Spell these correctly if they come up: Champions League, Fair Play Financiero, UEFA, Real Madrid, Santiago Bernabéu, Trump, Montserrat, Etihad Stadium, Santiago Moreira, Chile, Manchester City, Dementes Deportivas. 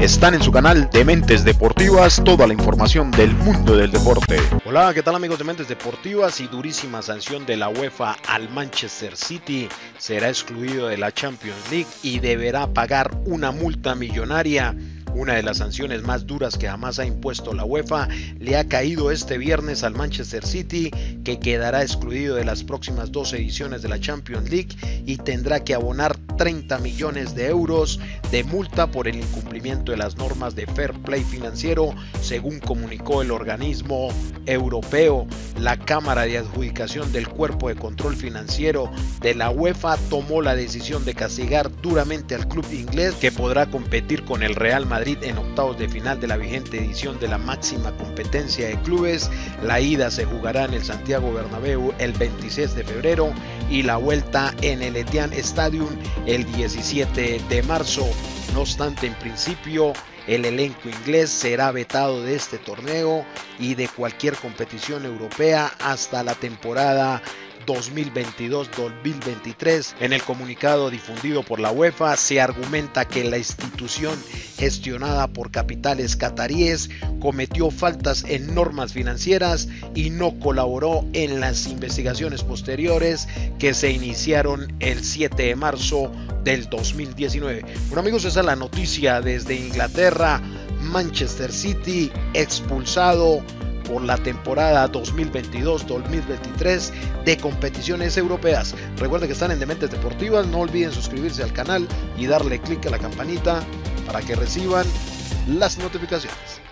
Están en su canal Dementes Deportivas, toda la información del mundo del deporte. Hola, ¿qué tal amigos de Dementes Deportivas? Y durísima sanción de la UEFA al Manchester City. Será excluido de la Champions League y deberá pagar una multa millonaria. Una de las sanciones más duras que jamás ha impuesto la UEFA le ha caído este viernes al Manchester City, que quedará excluido de las próximas dos ediciones de la Champions League y tendrá que abonar 30 millones de euros de multa por el incumplimiento de las normas de Fair Play Financiero, según comunicó el organismo europeo. La Cámara de Adjudicación del Cuerpo de Control Financiero de la UEFA tomó la decisión de castigar duramente al club inglés, que podrá competir con el Real Madrid en octavos de final de la vigente edición de la máxima competencia de clubes. La ida se jugará en el Santiago Bernabéu el 26 de febrero y la vuelta en el Etihad Stadium el 17 de marzo. No obstante, en principio, el elenco inglés será vetado de este torneo y de cualquier competición europea hasta la temporada 2022-2023. En el comunicado difundido por la UEFA se argumenta que la institución gestionada por capitales cataríes cometió faltas en normas financieras y no colaboró en las investigaciones posteriores que se iniciaron el 7 de marzo del 2019. Bueno amigos, esa es la noticia desde Inglaterra. Manchester City expulsado por la temporada 2022-2023 de competiciones europeas. Recuerden que están en Dementes Deportivas, no olviden suscribirse al canal y darle clic a la campanita para que reciban las notificaciones.